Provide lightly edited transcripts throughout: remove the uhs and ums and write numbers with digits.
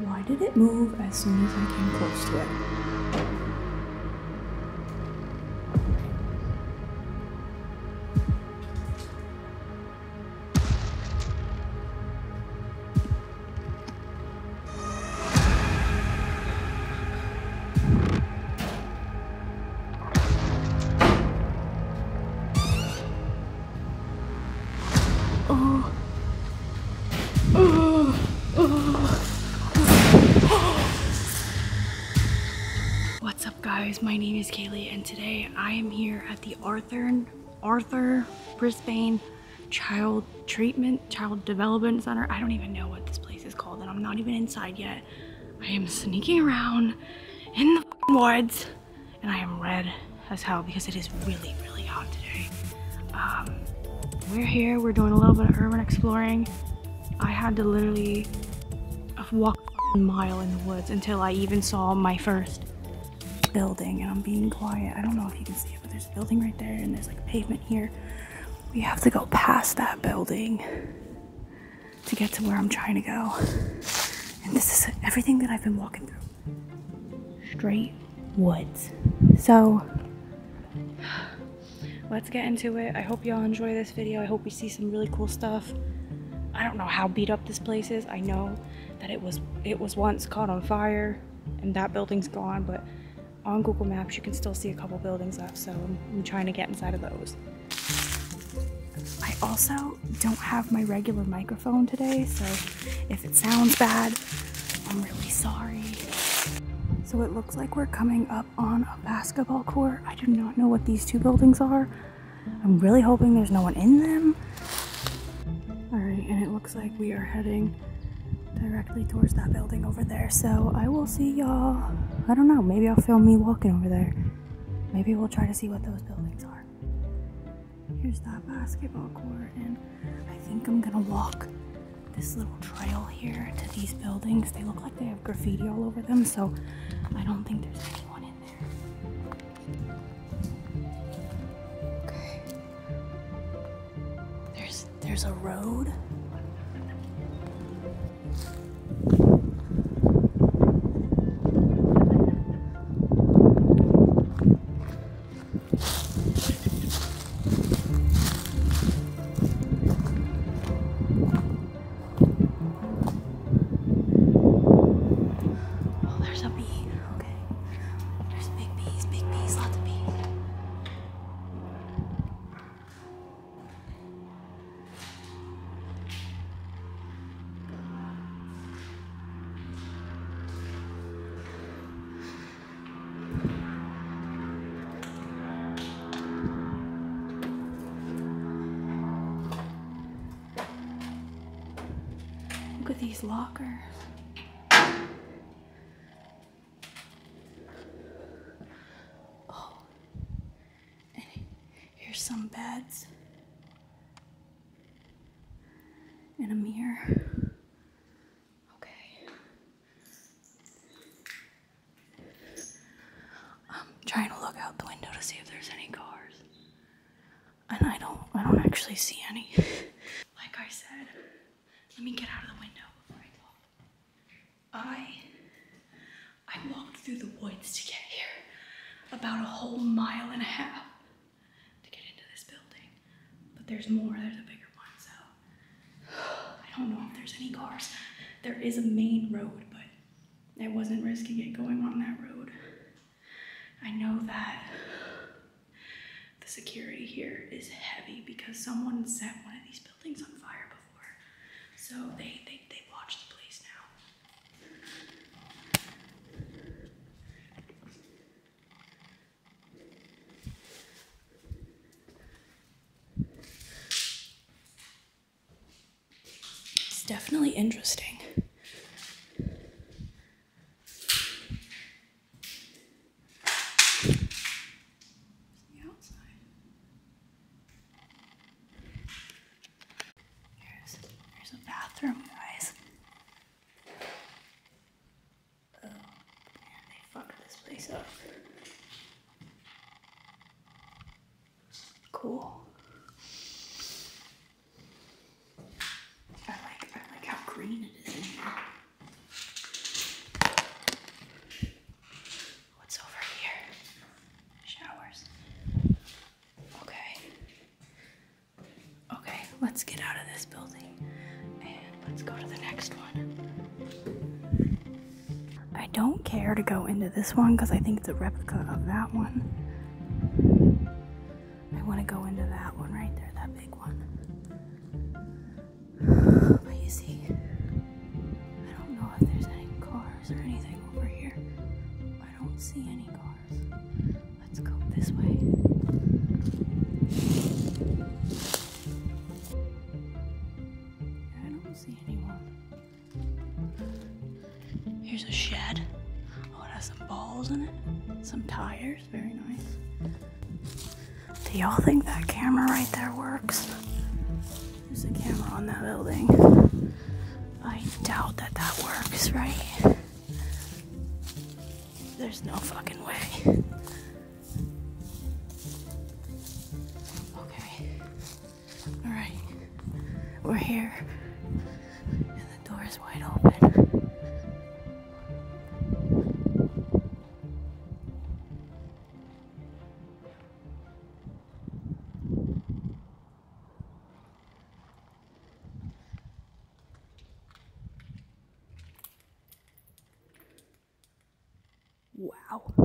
Why did it move as soon as I came close to it? What's up, guys? My name is Kaylee and today I am here at the Arthur Brisbane Child Treatment, Child Development Center. I don't even know what this place is called and I'm not even inside yet. I am sneaking around in the woods and I am red as hell because it is really, really hot today. We're here, we're doing a little bit of urban exploring. I had to literally walk a mile in the woods until I even saw my first building, and I'm being quiet. I don't know if you can see it, but there's a building right there and there's like pavement here. We have to go past that building to get to where I'm trying to go. And this is everything that I've been walking through. Straight woods. So let's get into it. I hope y'all enjoy this video. I hope we see some really cool stuff. I don't know how beat up this place is. I know that it was once caught on fire and that building's gone, but on Google Maps you can still see a couple buildings left, so I'm trying to get inside of those. I also don't have my regular microphone today, so if it sounds bad, I'm really sorry. So it looks like we're coming up on a basketball court. I do not know what these two buildings are. I'm really hoping there's no one in them. And it looks like we are heading directly towards that building over there, so I will see y'all. I don't know, maybe I'll film me walking over there. Maybe we'll try to see what those buildings are. Here's that basketball court, and I think I'm gonna walk this little trail here to these buildings. They look like they have graffiti all over them, so I don't think there's anyone in there. Okay. There's a road. Look at these lockers. Oh, and here's some beds and a mirror. Okay. I'm trying to look out the window to see if there's any cars, and I don't actually see any. Like I said. Let me get out of the window before I talk. I walked through the woods to get here, about a whole mile and a half to get into this building. But there's more, there's a bigger one, so I don't know if there's any cars. There is a main road, but I wasn't risking it going on that road. I know that the security here is heavy because someone set one of these buildings on fire before. So they watch the place now. It's definitely interesting. Bathroom wise. Oh, man, they fucked this place up. Cool. I like green it is in here. What's over here? Showers. Okay. Okay, let's get out of this building and let's go to the next one. I don't care to go into this one because I think it's a replica of that one. I want to go into that one right there, that big one. But you see, I don't know if there's any cars or anything over here. I don't see any cars. Let's go this way. I don't see anyone. Here's a shed. Oh, it has some balls in it. Some tires, very nice. Do y'all think that camera right there works? There's a camera on that building. I doubt that that works, right? There's no fucking way. Okay. Alright. We're here. And the door is wide open. Wow. Whoa.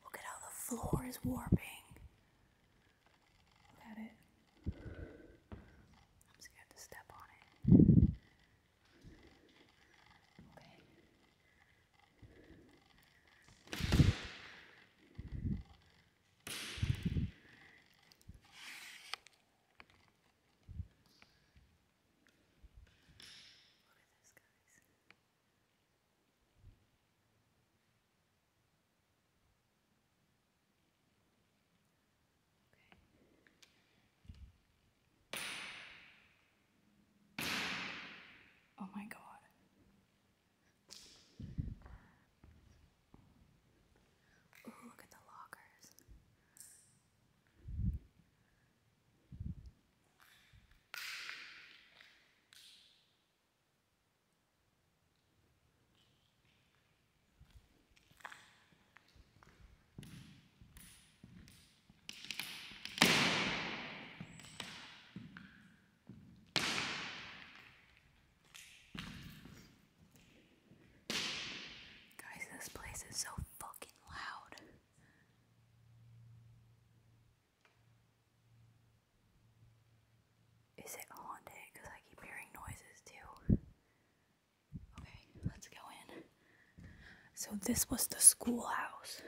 Look at how the floor is warping. Look at it. I'm scared to step on it. Oh my God. Ooh, look at the lockers. This place is so fucking loud. Is it haunted? Because I keep hearing noises too. Okay, let's go in. So this was the schoolhouse.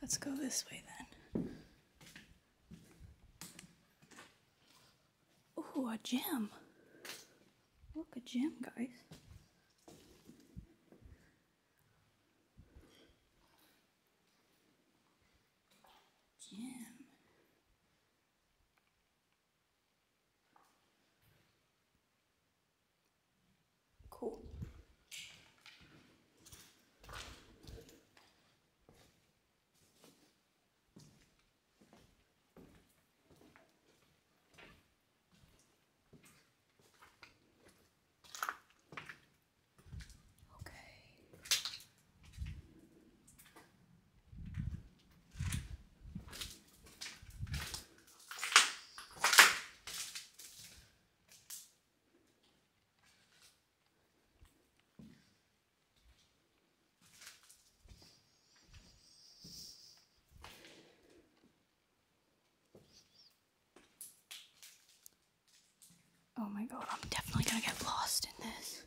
Let's go this way then. Ooh, a gym. Look, a gym, guys. Gym. Cool. Oh my God, I'm definitely gonna get lost in this.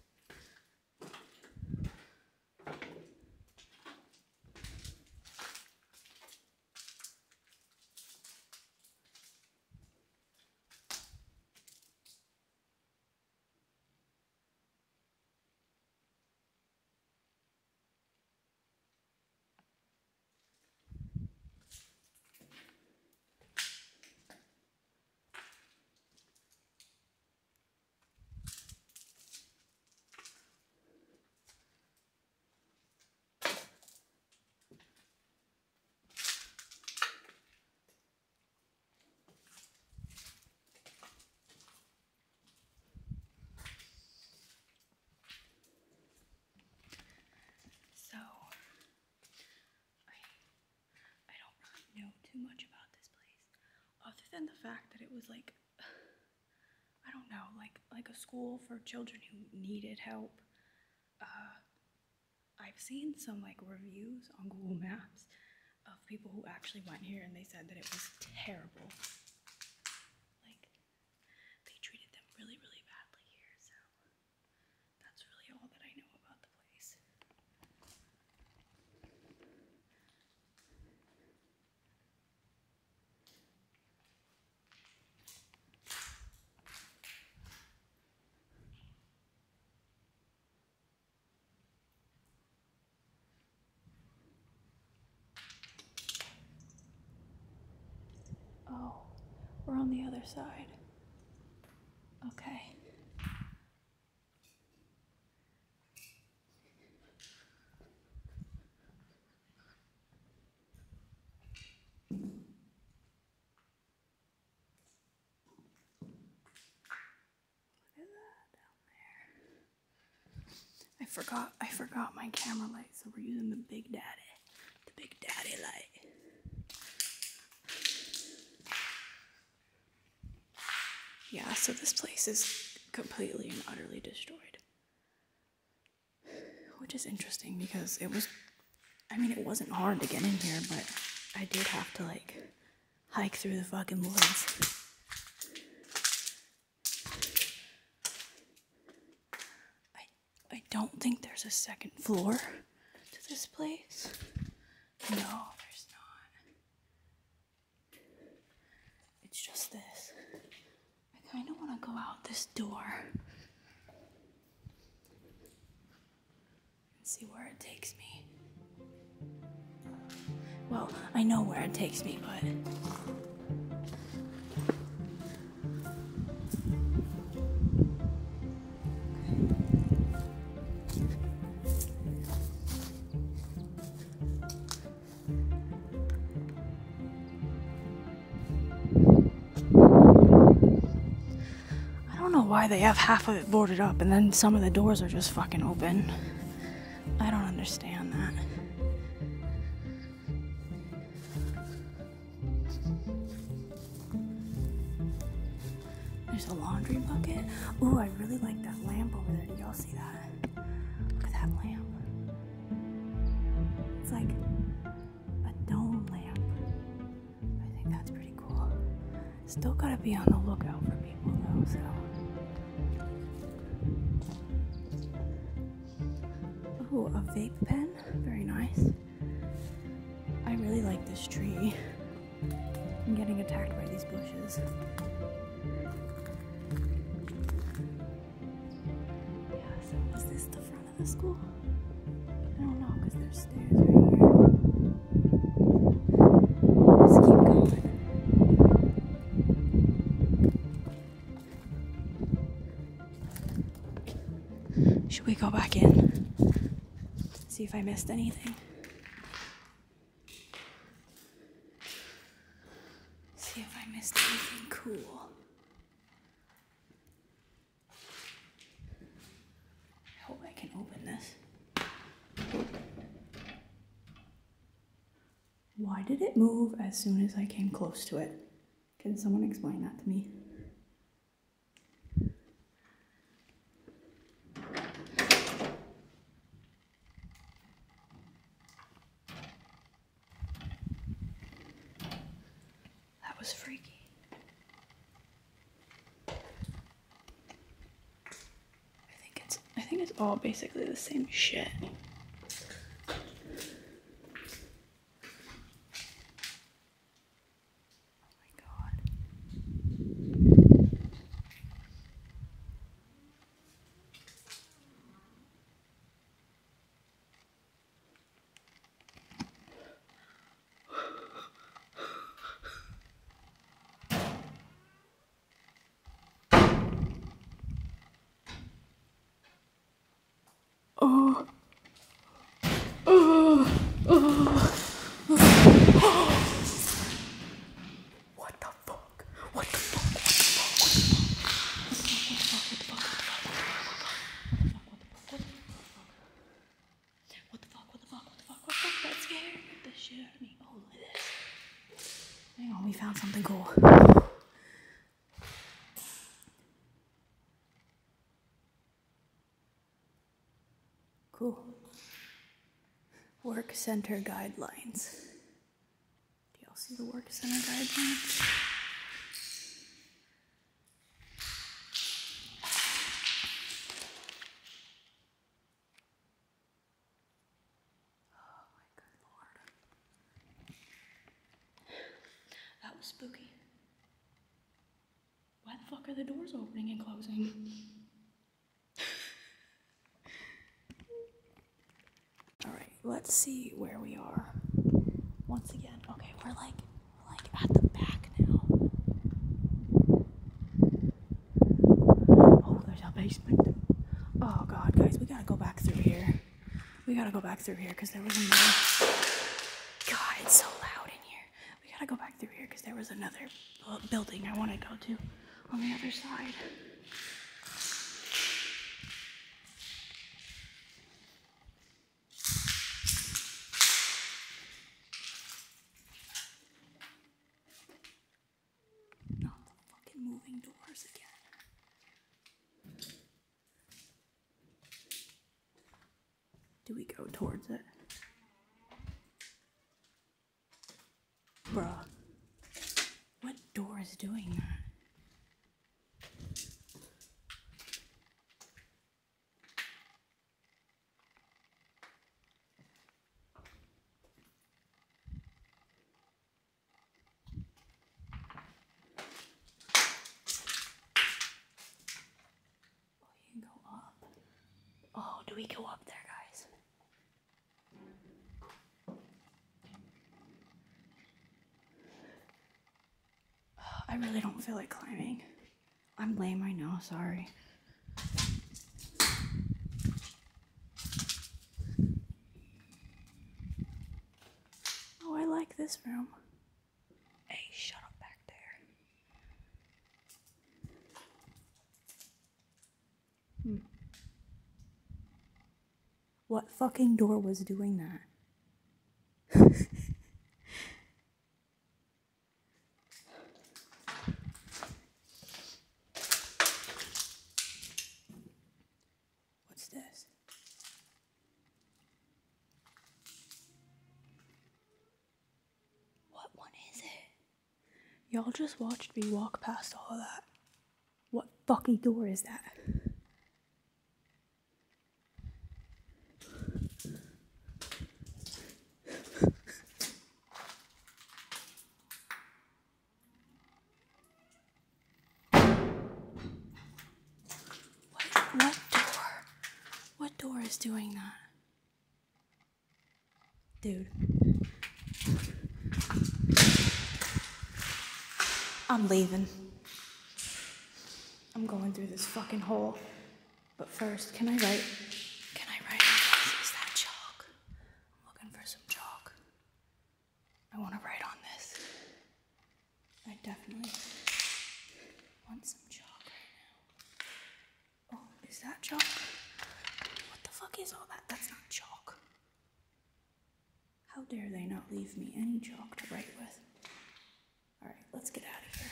then the fact that it was like, I don't know, like a school for children who needed help. I've seen some like reviews on Google Maps of people who actually went here, and they said that it was terrible. Like, they treated them really, really badly here, so that's really all that I know about the place. We're on the other side. Okay. Look at that down there. I forgot my camera light, so we're using the Big Daddy. The Big Daddy light. Yeah, so this place is completely and utterly destroyed, which is interesting because it was, I mean, it wasn't hard to get in here, but I did have to, like, hike through the fucking woods. I don't think there's a second floor to this place. No, there's not. It's just this. I don't want to go out this door and see where it takes me. Well, I know where it takes me, but... why they have half of it boarded up and then some of the doors are just fucking open. I don't understand that. There's a laundry bucket. Ooh, I really like that lamp over there. Did y'all see that? Look at that lamp. It's like a dome lamp. I think that's pretty cool. Still gotta be on the lookout for people though, so... Ooh, a vape pen, very nice. I really like this tree. I'm getting attacked by these bushes. Yeah, so is this the front of the school? I don't know, because there's stairs right here. Should we go back in? See if I missed anything. See if I missed anything cool. I hope I can open this. Why did it move as soon as I came close to it? Can someone explain that to me? Was freaky. I think it's all basically the same shit. We found something cool. Cool. Work Center Guidelines. Do y'all see the Work Center Guidelines? Spooky. Why the fuck are the doors opening and closing? Alright, let's see where we are. Once again, okay, we're like at the back now. Oh, there's a basement. Oh god, guys, we gotta go back through here. We gotta go back through here because there was another... God, it's so loud. I gotta go back through here because there was another building I want to go to on the other side. Not the fucking moving doors again. Do we go towards it? Bruh, what door is doing that? Oh, you can go up. Oh, do we go up there, guys? I really don't feel like climbing. I'm lame right now, sorry. Oh, I like this room. Hey, shut up back there. What fucking door was doing that? Y'all just watched me walk past all of that. What fucking door is that? What door is doing that? Dude. I'm leaving. I'm going through this fucking hole. But first, can I write? Is that chalk? I'm looking for some chalk. I want to write on this. I definitely want some chalk right now. Oh, is that chalk? What the fuck is all that? That's not chalk. How dare they not leave me any chalk to write with? Alright, let's get out of here.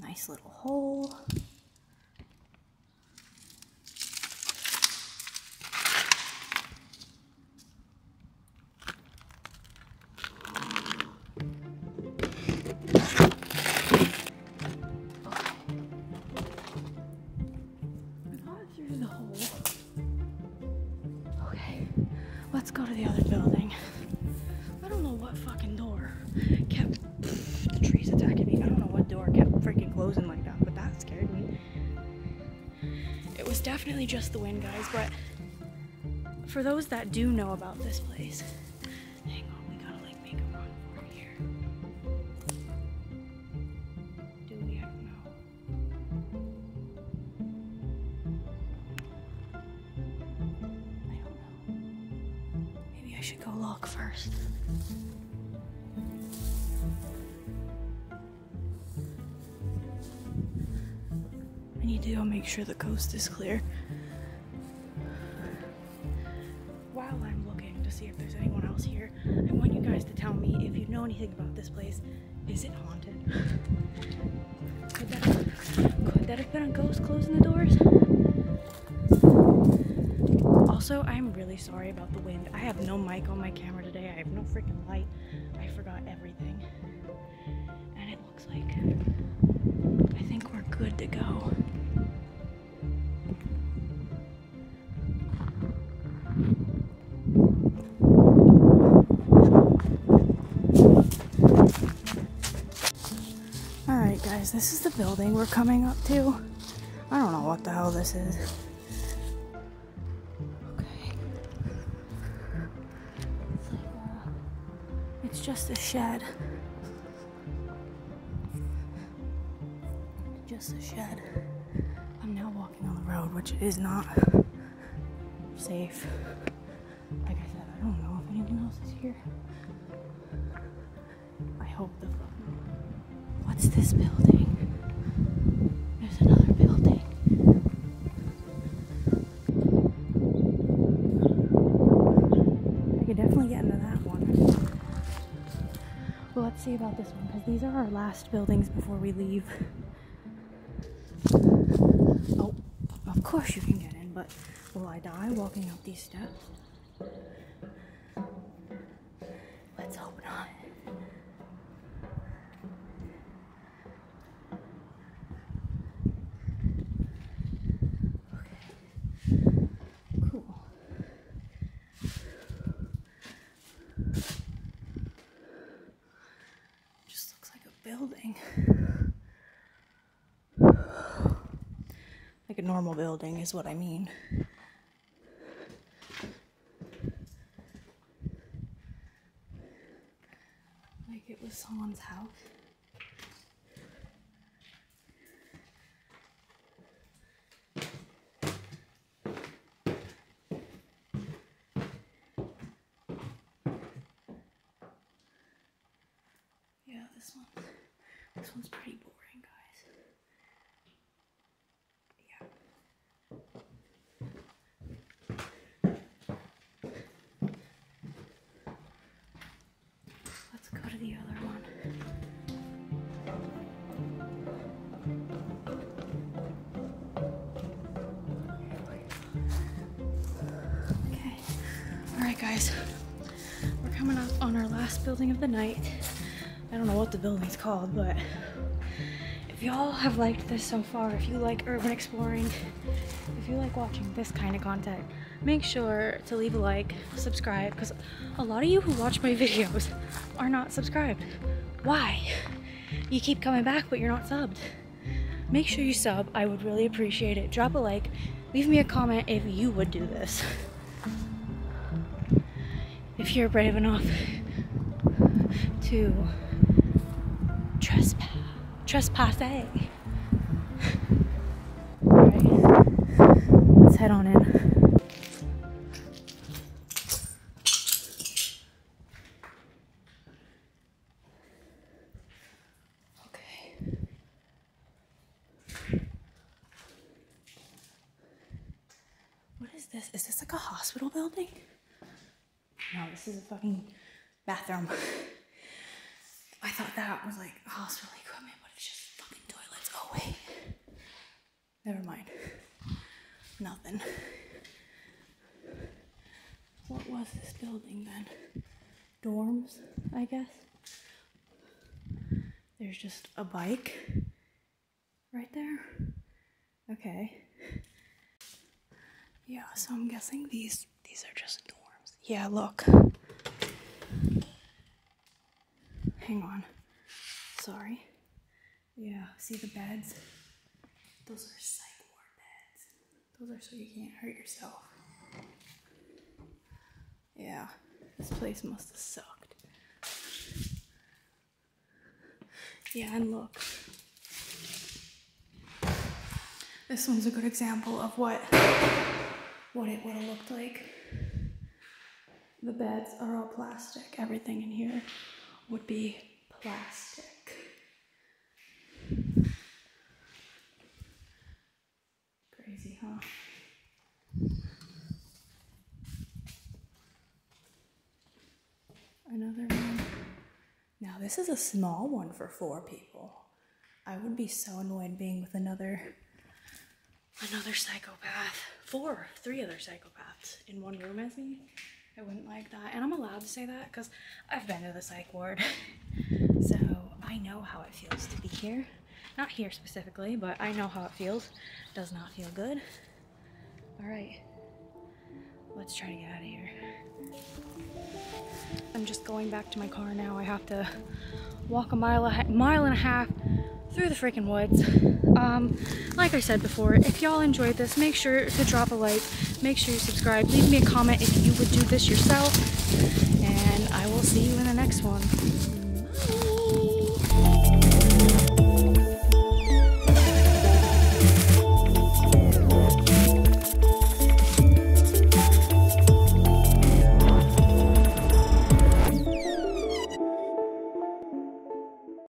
Nice little hole. Definitely just the wind, guys, but for those that do know about this place, hang on, we gotta like make a run for it here. Do we? I don't know. Maybe I should go look first. Make sure the coast is clear. Wow, while I'm looking to see if there's anyone else here, I want you guys to tell me if you know anything about this place. Is it haunted? Could that have been a ghost closing the doors? Also, I'm really sorry about the wind. I have no mic on my camera today. I have no freaking light. I forgot everything. And it looks like I think we're good to go. Alright guys, this is the building we're coming up to. I don't know what the hell this is. Okay. It's like, it's just a shed. Just a shed. I'm now walking on the road, which is not safe. Like I said, I don't know if anyone else is here. I hope the fuck not. What's this building? There's another building. I could definitely get into that one. Well, let's see about this one, because these are our last buildings before we leave. Oh, of course you can get in, but will I die walking up these steps? Let's hope not. Okay. Cool. Just looks like a building. Like a normal building is what I mean. It was someone's house. Yeah, this one's pretty boring, guys. Yeah. Let's go to the other. Guys, we're coming up on our last building of the night. I don't know what the building's called, but if y'all have liked this so far, if you like urban exploring, if you like watching this kind of content, make sure to leave a like, subscribe, because a lot of you who watch my videos are not subscribed. Why? You keep coming back, but you're not subbed. Make sure you sub. I would really appreciate it. Drop a like. Leave me a comment if you would do this. If you're brave enough to trespass. All right, let's head on in. Okay. What is this? Is this like a hospital building? No, this is a fucking bathroom. I thought that was like hospital equipment, but it's just fucking toilets. Oh wait. Never mind. Nothing. What was this building then? Dorms, I guess. There's just a bike right there. Okay. Yeah, so I'm guessing these are just dorms. Yeah, look. Hang on. Sorry. Yeah, see the beds? Those are psych ward beds. Those are so you can't hurt yourself. Yeah, this place must have sucked. Yeah, and look. This one's a good example of what it would have looked like. The beds are all plastic. Everything in here would be plastic. Crazy, huh? another one. Now this is a small one for 4 people. I would be so annoyed being with another psychopath. 3 other psychopaths in one room as me. I wouldn't like that. And I'm allowed to say that because I've been to the psych ward. So I know how it feels to be here. Not here specifically, but I know how it feels. Does not feel good. All right, let's try to get out of here. I'm just going back to my car now. I have to walk a mile and a half through the freaking woods. Like I said before, if y'all enjoyed this, make sure to drop a like, make sure you subscribe, leave me a comment if you would do this yourself, and I will see you in the next one.